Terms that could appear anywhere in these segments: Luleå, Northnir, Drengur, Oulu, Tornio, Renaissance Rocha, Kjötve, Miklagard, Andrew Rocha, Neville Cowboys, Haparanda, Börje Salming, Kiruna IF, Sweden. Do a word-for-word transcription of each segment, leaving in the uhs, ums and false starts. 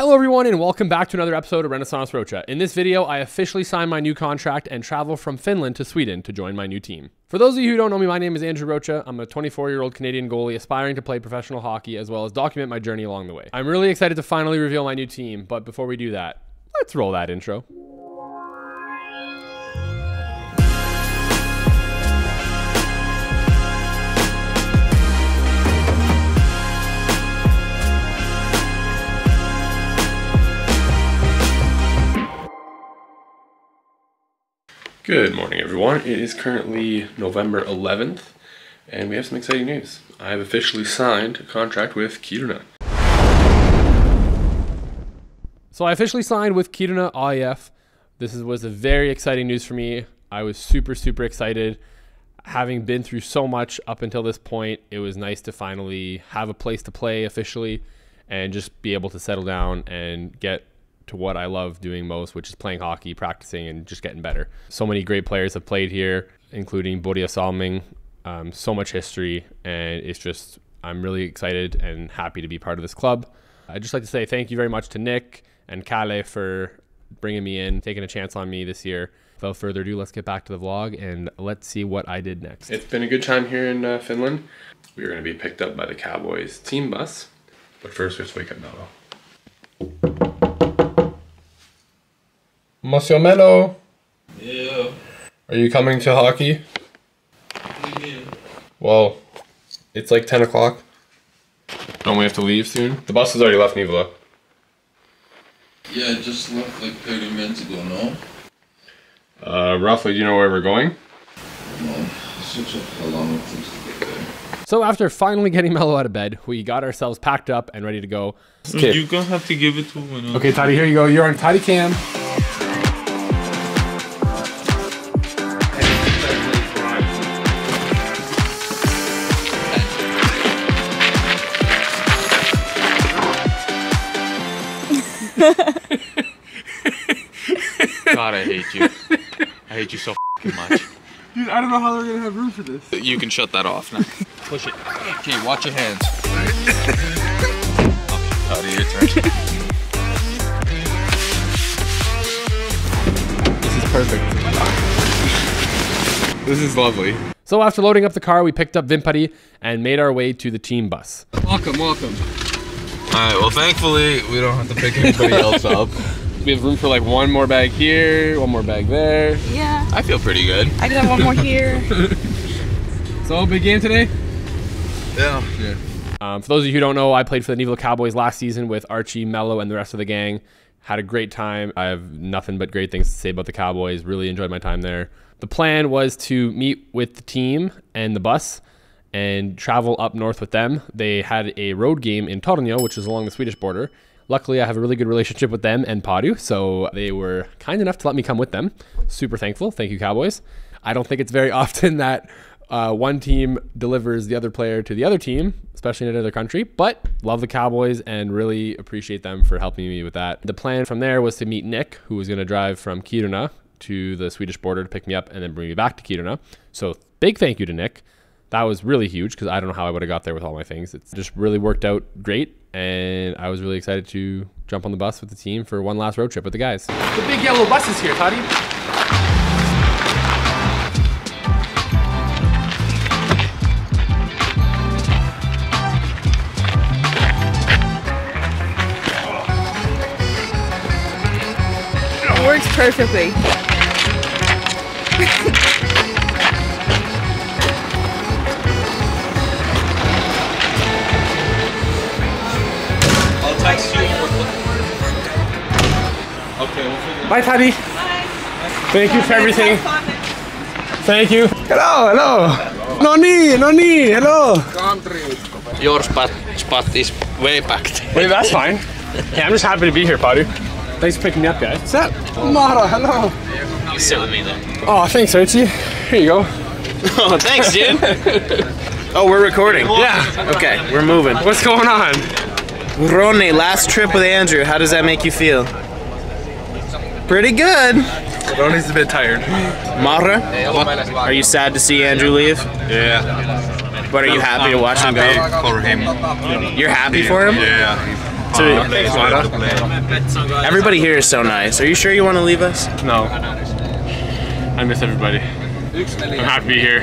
Hello everyone and welcome back to another episode of Renaissance Rocha. In this video, I officially signed my new contract and travel from Finland to Sweden to join my new team. For those of you who don't know me, my name is Andrew Rocha. I'm a twenty-four-year-old Canadian goalie aspiring to play professional hockey as well as document my journey along the way. I'm really excited to finally reveal my new team, but before we do that, let's roll that intro. Good morning everyone. It is currently November eleventh and we have some exciting news. I have officially signed a contract with Kiruna. So I officially signed with Kiruna I F. This is, was a very exciting news for me. I was super, super excited. Having been through so much up until this point, it was nice to finally have a place to play officially and just be able to settle down and get to what I love doing most, which is playing hockey, practicing, and just getting better. So many great players have played here, including Börje Salming, um, so much history, and it's just, I'm really excited and happy to be part of this club. I'd just like to say thank you very much to Nick and Kale for bringing me in, taking a chance on me this year. Without further ado, let's get back to the vlog and let's see what I did next. It's been a good time here in uh, Finland. We are gonna be picked up by the Cowboys team bus, but first let's wake up Neville. Monsieur Mello! Yeah. Are you coming to hockey? Yeah. Well, it's like ten o'clock. Don't we have to leave soon? The bus has already left Neville. Yeah, it just left like thirty minutes ago, no? Uh, roughly, do you know where we're going? No, it's just how long it takes to get there. So after finally getting Mello out of bed, we got ourselves packed up and ready to go. So you're gonna have to give it to him. Okay, Toddy, here you go. You're on Toddy Cam. God, I hate you. I hate you so f***ing much. Dude, I don't know how they're gonna have room for this. You can shut that off now. Push it. Okay, watch your hands. Out of your turn. This is perfect. This is lovely. So after loading up the car, we picked up Vimpari and made our way to the team bus. Welcome, welcome. Alright, well thankfully we don't have to pick anybody else up. We have room for like one more bag here, one more bag there. Yeah. I feel pretty good. I could have one more here. So, big game today? Yeah. yeah. Um, for those of you who don't know, I played for the Neville Cowboys last season with Archie, Mello, and the rest of the gang. Had a great time. I have nothing but great things to say about the Cowboys. Really enjoyed my time there. The plan was to meet with the team and the bus and travel up north with them. They had a road game in Tornio, which is along the Swedish border. Luckily, I have a really good relationship with them and Padu, so they were kind enough to let me come with them. Super thankful. Thank you, Cowboys. I don't think it's very often that uh, one team delivers the other player to the other team, especially in another country, but love the Cowboys and really appreciate them for helping me with that. The plan from there was to meet Nick, who was going to drive from Kiruna to the Swedish border to pick me up and then bring me back to Kiruna. So big thank you to Nick. That was really huge because I don't know how I would have got there with all my things. It's just really worked out great. And I was really excited to jump on the bus with the team for one last road trip with the guys. The big yellow bus is here, Toddy. It works perfectly. Bye, Taddy. Thank you for everything. Thank you. Hello, hello. No need, no need. Hello. Your spot, spot is way back. Wait, that's fine. Yeah, I'm just happy to be here, Padu. Thanks for picking me up, guys. What's up? Mara, hello. You still with me, though. Oh, thanks, Archie. Here you go. Oh, thanks, dude. Oh, we're recording. Yeah. Okay, we're moving. What's going on? Rone, last trip with Andrew. How does that make you feel? Pretty good. Ronnie's a bit tired. Mara, are you sad to see Andrew leave? Yeah. But are you happy to watch him go? For him. You're happy for him? Yeah. So everybody here is so nice. Are you sure you want to leave us? No. I miss everybody. I'm happy to be here.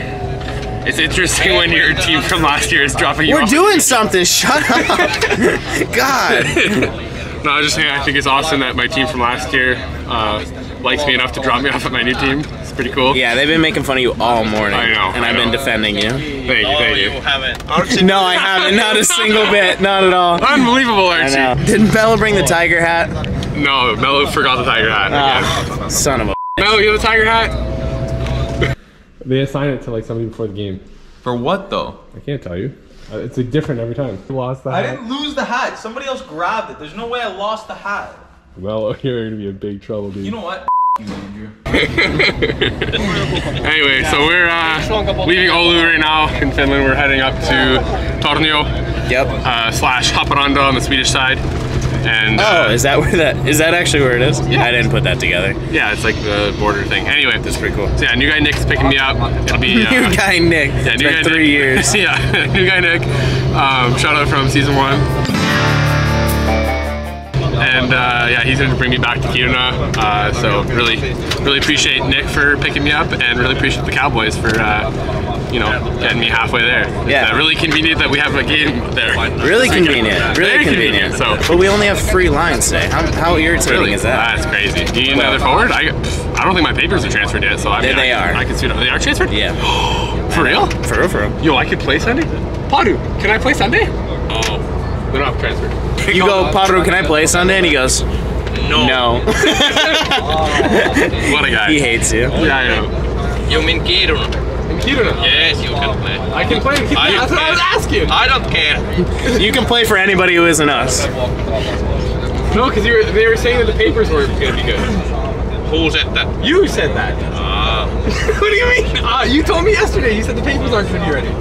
It's interesting when your team from last year is dropping you We're off. Doing something. Shut up. God. No, I was just saying I think it's awesome that my team from last year uh, likes me enough to drop me off at my new team. It's pretty cool. Yeah, they've been making fun of you all morning. I know. And I I've know. been defending you. Thank you, thank you. you haven't. No, I haven't. Not a single bit. Not at all. Unbelievable, aren't I know. you? Didn't Mello bring the tiger hat? No, Mello forgot the tiger hat. Uh, yeah. Son of a Mello, you have the tiger hat? They assign it to like somebody before the game. For what though? I can't tell you. It's like different every time. You lost the hat. I didn't lose the hat. Somebody else grabbed it. There's no way I lost the hat. Well, you're gonna be in big trouble, dude. You know what? You, Andrew. Anyway, so we're uh, leaving Oulu right now in Finland. We're heading up to Tornio. Yep. Uh, slash Haparanda on the Swedish side. And uh, oh, is that where that is? That actually where it is? Yeah. I didn't put that together. Yeah, it's like the border thing. Anyway, that's pretty cool. So yeah, new guy Nick's picking me up. It'll be uh, new guy Nick. Yeah, it's new been guy three Nick. years. Yeah, new guy Nick. Um, shout out from season one. And uh, yeah, he's going to bring me back to Kiruna, uh, so really, really appreciate Nick for picking me up, and really appreciate the Cowboys for, uh, you know, getting me halfway there. Yeah. Uh, really convenient that we have a game there. Really so convenient. Really convenient. convenient. So. But we only have three lines today. How, how irritating really? is that? That's crazy. Do you need another forward? I, I don't think my papers are transferred yet, so I mean, they I, are. I can suit up. They are transferred? Yeah. For real? For real, for real. Yo, I could play Sunday? Padu, can I play Sunday? Oh. They're not transferred. You go, Padre, can I play Sunday? And he goes, no. No. What a guy. He hates you. Yeah, I know. You mean Kiruna? In Kiruna? Yes, you can play. I can play in Kiruna. That's what I was asking. I don't care. You can play for anybody who isn't us. No, because they were saying that the papers weren't going to be good. Who said that? You said that. Uh, what do you mean? Uh, you told me yesterday. You said the papers aren't going to be ready.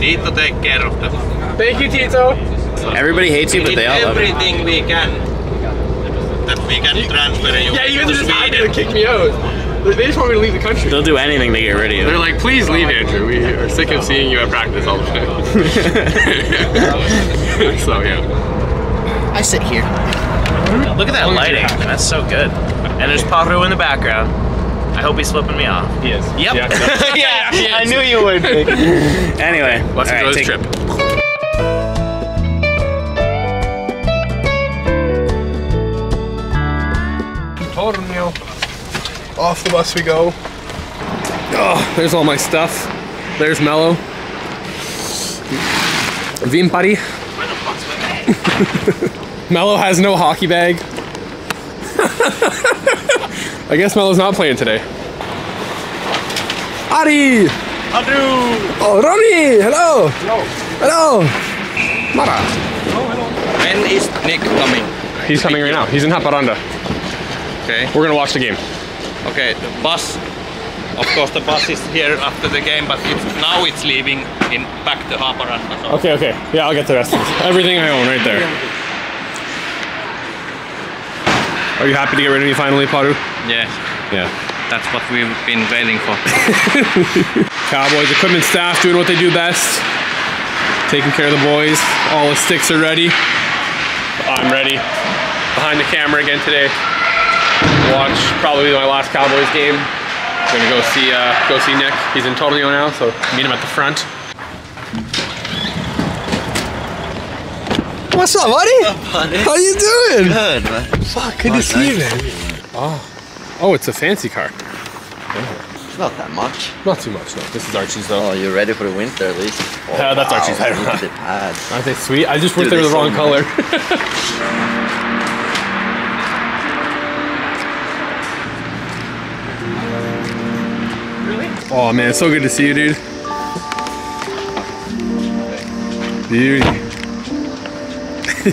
Tito, take care of them. Thank you, Tito. Everybody hates you, but they all love it. Everything we can, that we can you, transfer you. Yeah, you guys are just happy to kick me out. They just want me to leave the country. They'll do anything to get rid of you. They're like, please leave, Andrew. We are sick of seeing you at practice all the time. So yeah. I sit here. Look at that lighting. That's so good. And there's Pablo in the background. I hope he's flipping me off. He is. Yep. Yeah. yeah, yeah I knew you would. Anyway, let's enjoy right, this trip. Off the bus we go. Oh, there's all my stuff. There's Mello. Vimpari. Where the fuck's my bag? Mello has no hockey bag. I guess Mello's not playing today. Ari! Andrew! Oh, Ronnie! Hello! Hello! Hello! Mara! Hello, hello. When is Nick coming? He's coming right now. He's in Haparanda. Okay. We're gonna watch the game. Okay, the bus, of course the bus is here after the game, but it's, now it's leaving in back to Haparanda. So. Okay, okay. Yeah, I'll get the rest of this. Everything I own right there. Are you happy to get rid of me finally, Padu? Yes. Yeah. That's what we've been waiting for. Cowboys equipment staff doing what they do best. Taking care of the boys. All the sticks are ready. I'm ready. Behind the camera again today. Watch probably my last Cowboys game. I'm gonna go see uh, go see Nick. He's in Tornio now, so meet him at the front. What's up, buddy? What's up, buddy? How you doing? Good, man. Fuck, good oh, to nice. see you, man. Oh, oh, it's a fancy car. Oh. It's not that much. Not too much, no. This is Archie's though. Oh, you're ready for the winter at least. Oh, uh, that's wow. Archie's. I don't know. Pad. Aren't they sweet? I just wish they were the so wrong nice. color. Oh man, it's so good to see you, dude. Beauty. Hey,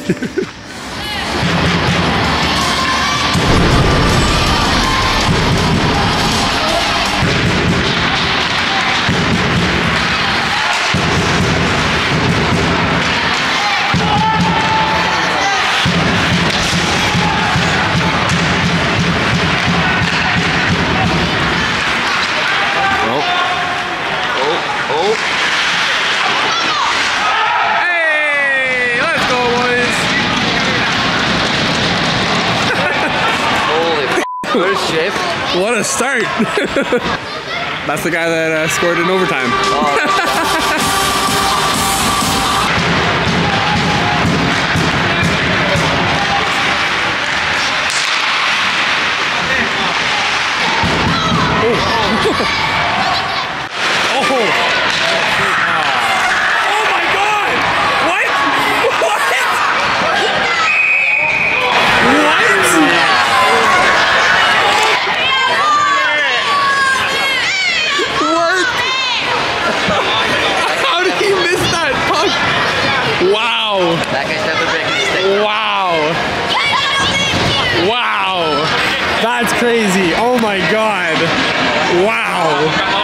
let's go boys! Good shit. What a start. That's the guy that uh, scored in overtime. Oh. Crazy. Oh my god. Wow.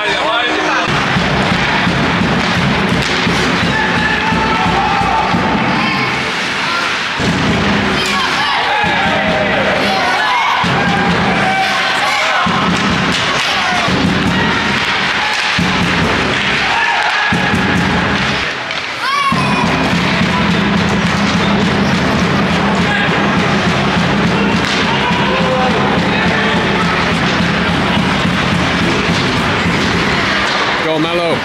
Mellow.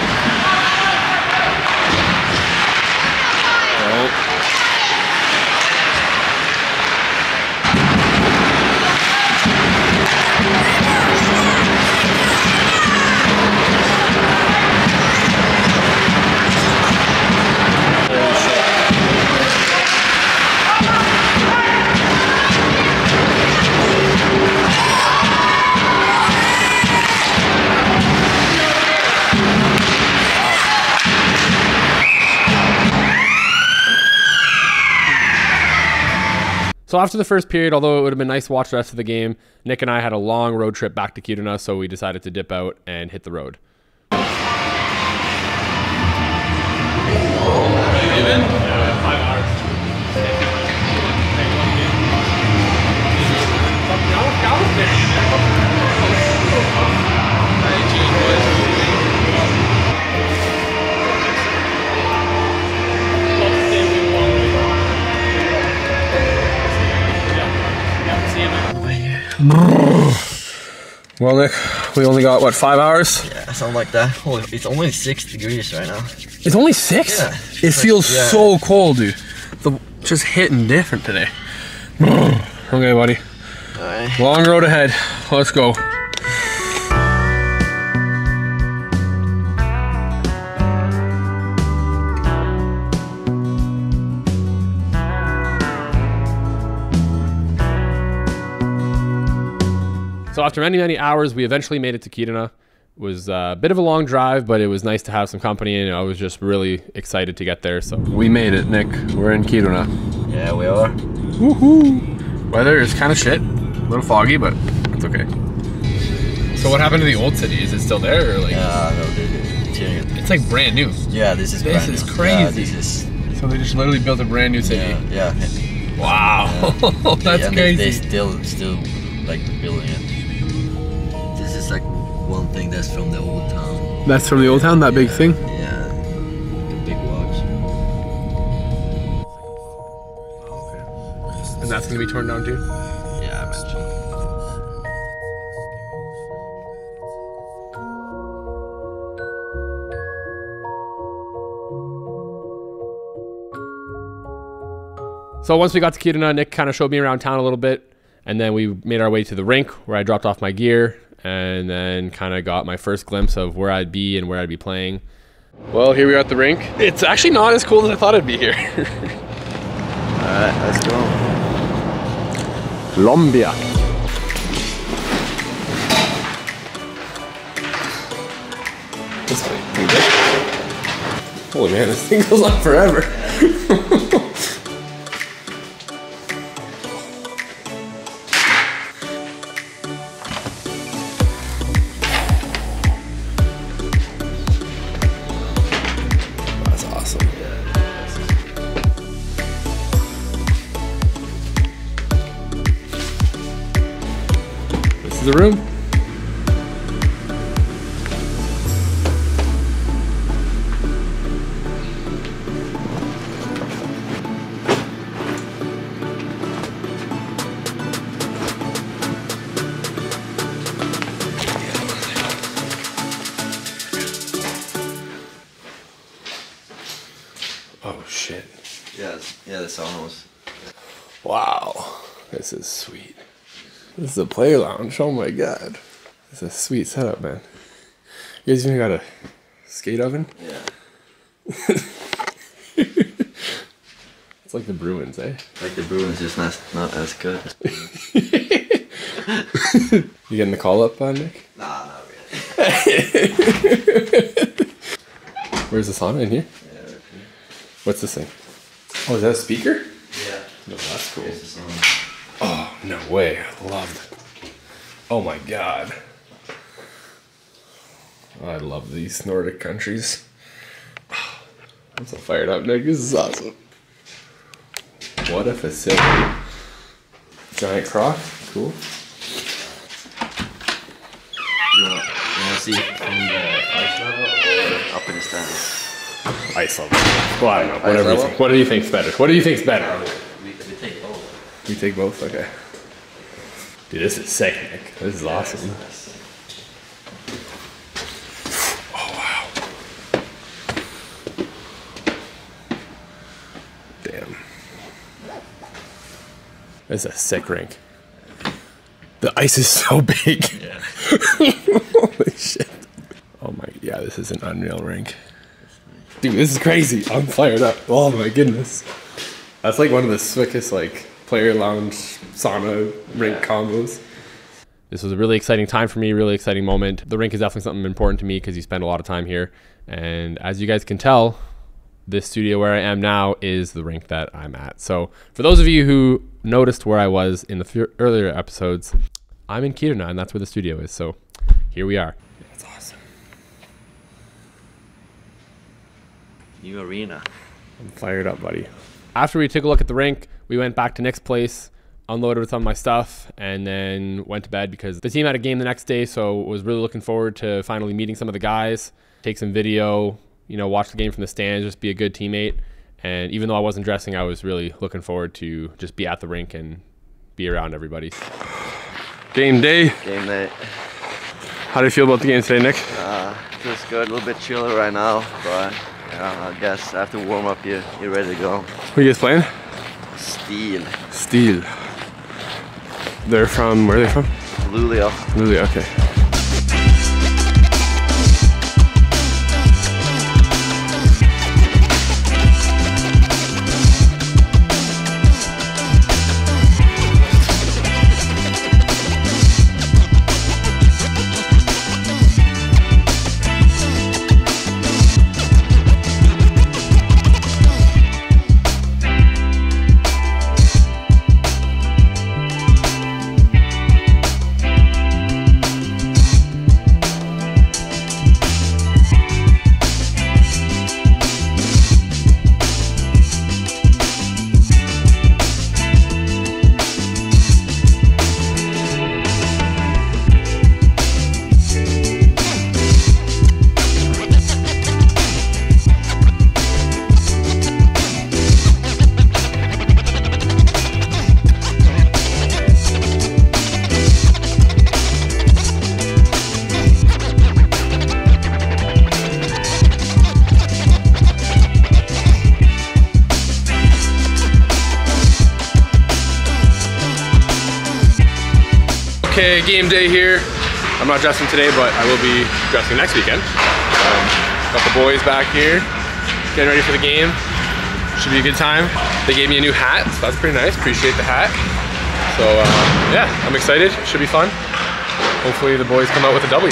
So after the first period, although it would have been nice to watch the rest of the game, Nick and I had a long road trip back to Kiruna, so we decided to dip out and hit the road. How you doing? Yeah, five hours. Well, Nick, we only got, what, five hours? Yeah, something like that. Holy, it's only six degrees right now. It's only six? Yeah. It like, feels yeah. so cold, dude. The, just hitting different today. Okay, buddy. All right. Long road ahead. Let's go. So after many, many hours, we eventually made it to Kiruna. It was a bit of a long drive, but it was nice to have some company, and I was just really excited to get there. So we made it, Nick. We're in Kiruna. Yeah, we are. Woohoo! Weather is kind of shit. A little foggy, but it's okay. So what happened to the old city? Is it still there? Or like? Uh, no, dude, it's, it's like brand new. Yeah, this is this brand is new. Crazy. Yeah, this is... So they just literally built a brand new city. Yeah. yeah. Wow. Yeah. That's yeah, crazy. They, they still, still like building it. This is like one thing that's from the old town. That's from the old town, that yeah, big thing? Yeah, the big watch. And that's going to be torn down too? Yeah, I imagine. So once we got to Kiruna, Nick kind of showed me around town a little bit. And then we made our way to the rink where I dropped off my gear and then kind of got my first glimpse of where I'd be and where I'd be playing. Well, here we are at the rink. It's actually not as cool as I thought it'd be here. Alright, let's go. Colombia. This thing, holy man, this thing goes on forever. The room. Yeah, the sauna was. Wow, this is sweet. This is a play lounge. Oh my god, it's a sweet setup, man. You guys even got a skate oven? Yeah. It's like the Bruins, eh? Like the Bruins, just not not as good. You getting the call up on Nick? Nah, not really. Where's the sauna in here? Yeah, right here. What's this thing? Oh, is that a speaker? Yeah. No, that's cool. Oh, no way. I love it. Oh my god. I love these Nordic countries. I'm so fired up, Nick. This is awesome. What a facility. Giant croc. Cool. You want to see from the ice level or up in the stands? Ice level. Well, I don't know. Whatever you think. What do you think's better? What do you think's better? We, we take both. We take both? Okay. Dude, this is sick, Nick. This is yeah, awesome. Nice. Oh, wow. Damn. This is a sick rink. The ice is so big. Yeah. Holy shit. Oh my, yeah, this is an unreal rink. Dude, this is crazy. I'm fired up. Oh my goodness. That's like one of the sickest like player lounge sauna rink yeah. combos. This was a really exciting time for me, really exciting moment. The rink is definitely something important to me because you spend a lot of time here. And as you guys can tell, this studio where I am now is the rink that I'm at. So for those of you who noticed where I was in the earlier episodes, I'm in Kiruna, and that's where the studio is. So here we are. That's awesome. New arena. I'm fired up, buddy. After we took a look at the rink, we went back to Nick's place, unloaded with some of my stuff, and then went to bed because the team had a game the next day. So was really looking forward to finally meeting some of the guys, take some video, you know, watch the game from the stands, just be a good teammate. And even though I wasn't dressing, I was really looking forward to just be at the rink and be around everybody. Game day. Game day. How do you feel about the game today, Nick? Uh, feels good. A little bit chilly right now, but uh, I guess after warm up, you're, you're ready to go. Who are you guys playing? Steel. Steel. They're from, where are they from? Luleå. Luleå, okay. Okay, game day here. I'm not dressing today, but I will be dressing next weekend. Um, got the boys back here, getting ready for the game. Should be a good time. They gave me a new hat, so that's pretty nice. Appreciate the hat. So uh, yeah, I'm excited. Should be fun. Hopefully the boys come out with a W.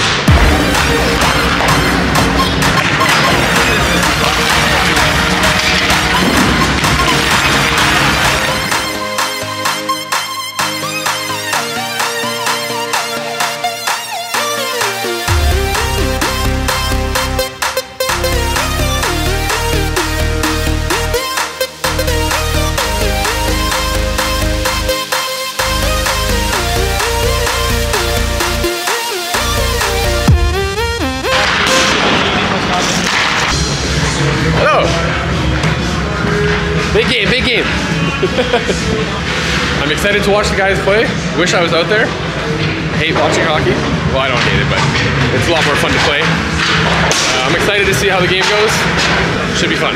I'm excited to watch the guys play. Wish I was out there. I hate watching hockey. Well, I don't hate it, but it's a lot more fun to play. Uh, I'm excited to see how the game goes. Should be fun.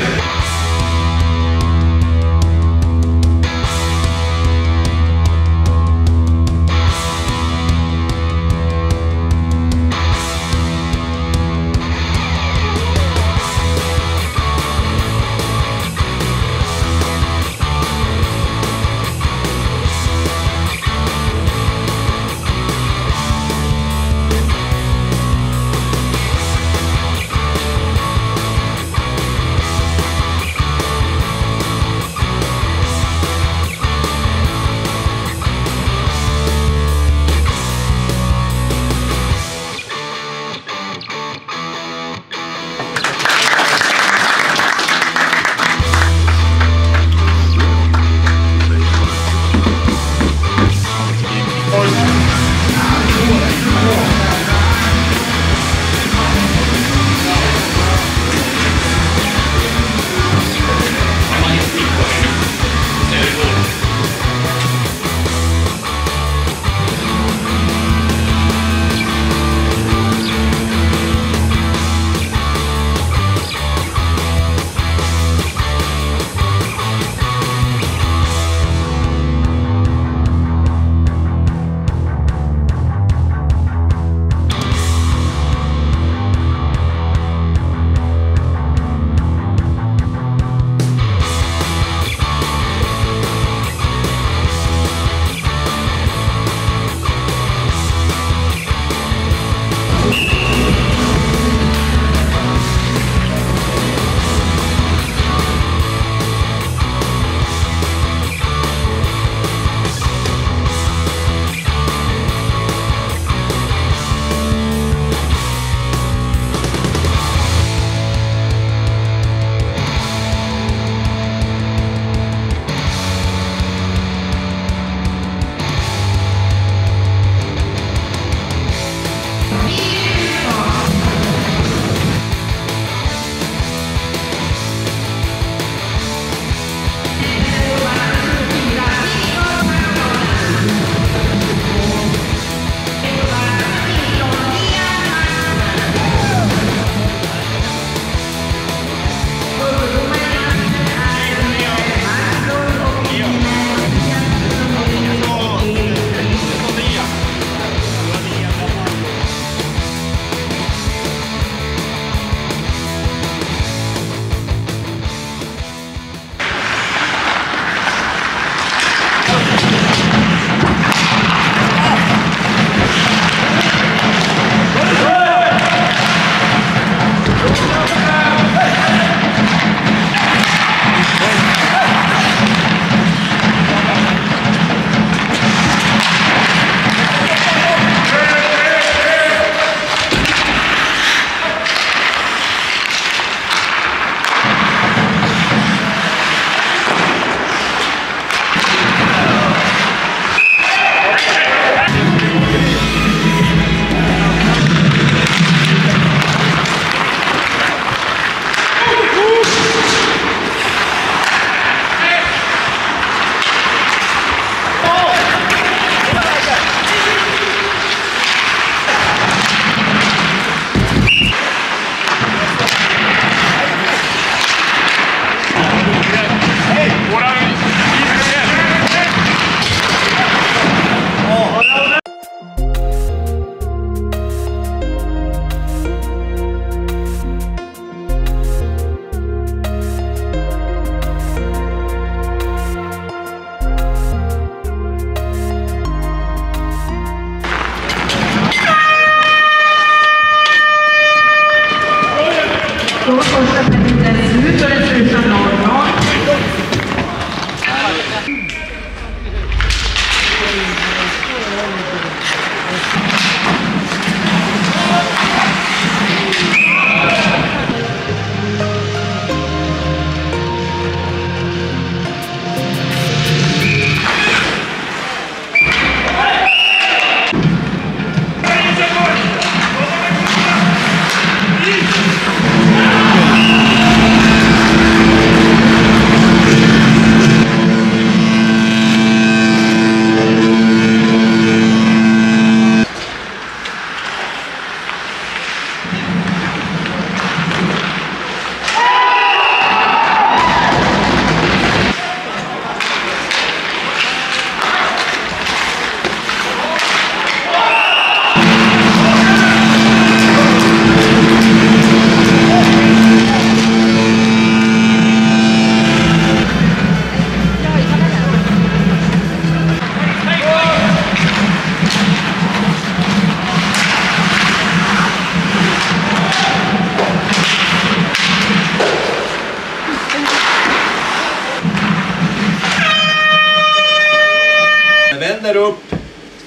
vänder upp,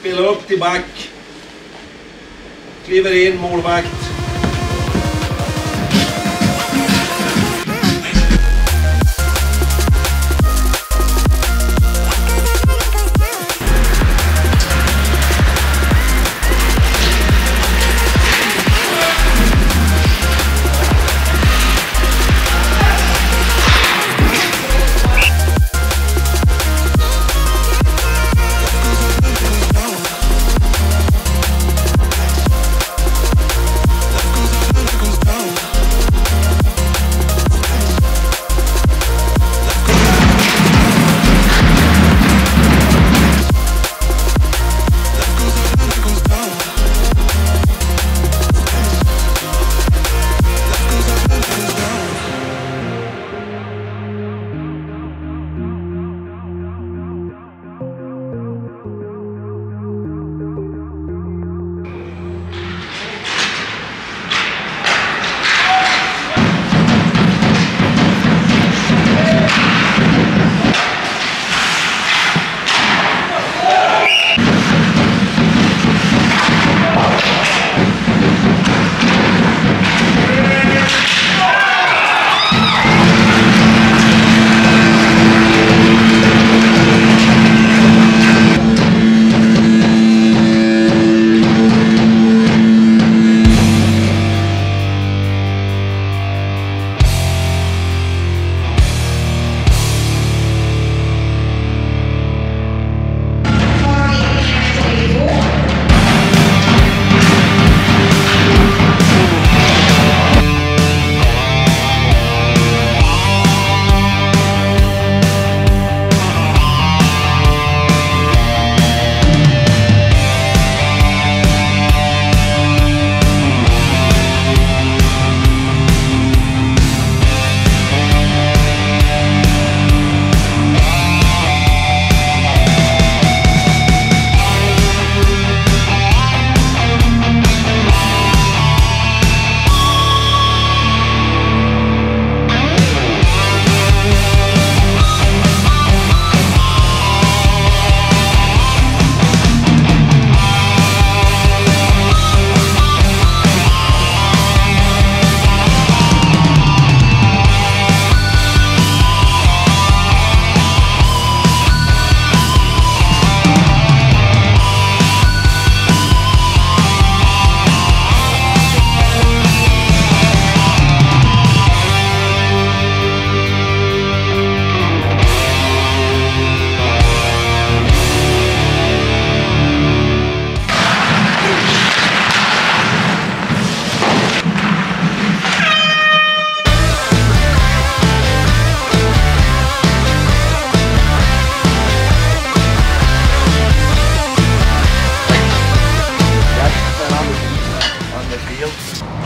spelar upp till back, kliver in målvakt.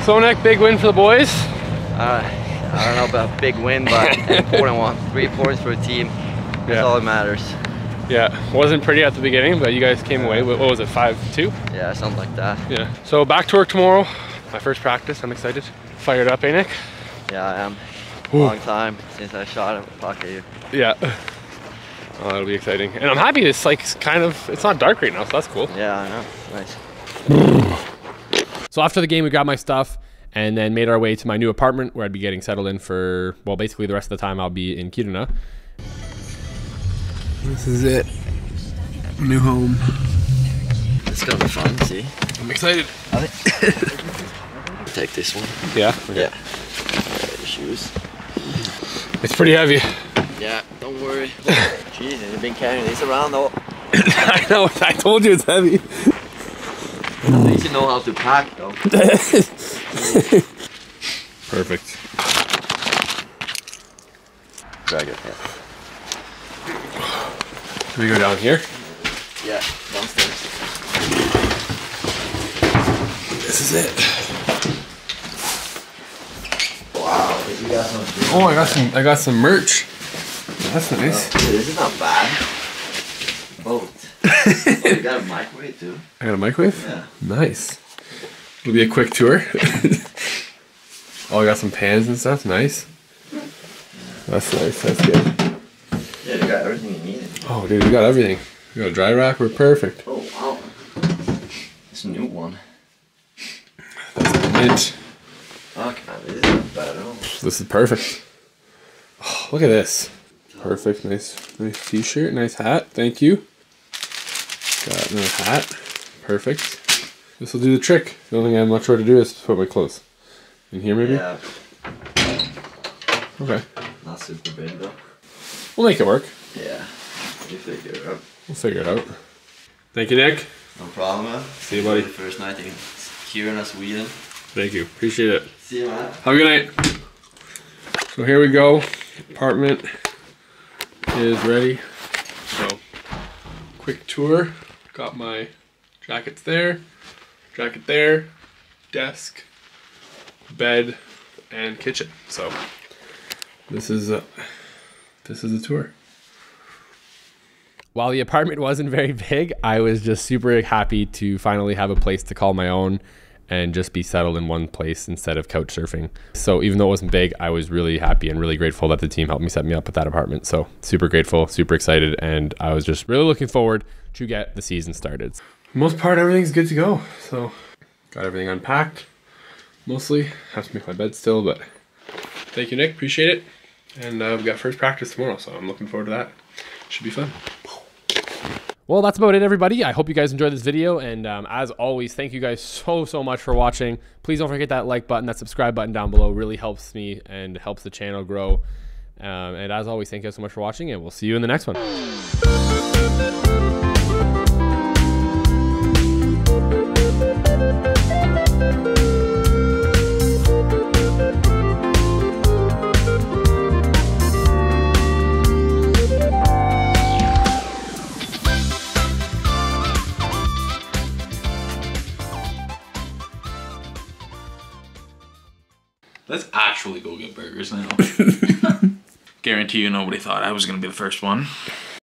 So Nick, big win for the boys? Uh, I don't know about big win, but important one. Three points for a team. That's yeah. all that matters. Yeah, wasn't pretty at the beginning, but you guys came away with, what was it, five two? Yeah, something like that. Yeah. So back to work tomorrow. My first practice, I'm excited. Fired up, eh Nick? Yeah, I am. Ooh. Long time since I shot a puck at you. Yeah. Oh, that'll be exciting. And I'm happy it's like kind of, it's not dark right now, so that's cool. Yeah, I know. Nice. So after the game, we grabbed my stuff and then made our way to my new apartment where I'd be getting settled in for, well, basically the rest of the time I'll be in Kiruna. This is it. New home. It's gonna be fun, see? I'm excited. Take this one. Yeah? Yeah. Right, the shoes. It's pretty heavy. Yeah, don't worry. Jesus, you've been carrying these around though. I know, I told you it's heavy. At least you know how to pack though. Perfect. Drag it. Yeah. Can we go down here? Yeah, downstairs. This is it. Wow, you got some. Oh, I got some. I got some merch. That's nice. Well, dude, this is not bad. Both. Oh, you got a microwave too? I got a microwave? Yeah. Nice. It'll be a quick tour. Oh, I got some pans and stuff. Nice. Yeah. That's nice. That's good. Yeah, you got everything you needed. Oh, dude, you got everything. You got a dry rock? We're perfect. Oh, wow. It's a new one. That's a mint. Fuck, man, this is not bad at all. This is perfect. Oh, look at this. Perfect. Nice, nice t-shirt, nice hat. Thank you. Got another hat. Perfect. This will do the trick. The only thing I have much more to do is put my clothes. In here, maybe? Yeah. Okay. Not super big, though. We'll make it work. Yeah. We'll figure it out. We'll figure it out. Thank you, Nick. No problem, man. See you, buddy. The first night in Kiruna, Sweden. Thank you. Appreciate it. See you, man. Have a good night. So here we go. Apartment is ready. So, quick tour. Got my jackets there. Jacket there. Desk. Bed. And kitchen. So, this is a... This is a tour. While the apartment wasn't very big, I was just super happy to finally have a place to call my own and just be settled in one place instead of couch surfing. So even though it wasn't big, I was really happy and really grateful that the team helped me set me up with that apartment. So super grateful, super excited, and I was just really looking forward to get the season started. For the most part, everything's good to go. So got everything unpacked, mostly. Have to make my bed still, but thank you, Nick, appreciate it. And uh, we've got first practice tomorrow, so I'm looking forward to that. Should be fun. Well, that's about it, everybody. I hope you guys enjoyed this video. And um, as always, thank you guys so, so much for watching. Please don't forget that like button, that subscribe button down below. Really helps me and helps the channel grow. Um, and as always, thank you guys so much for watching, and we'll see you in the next one. Let's actually go get burgers now. Guarantee you nobody thought I was going to be the first one.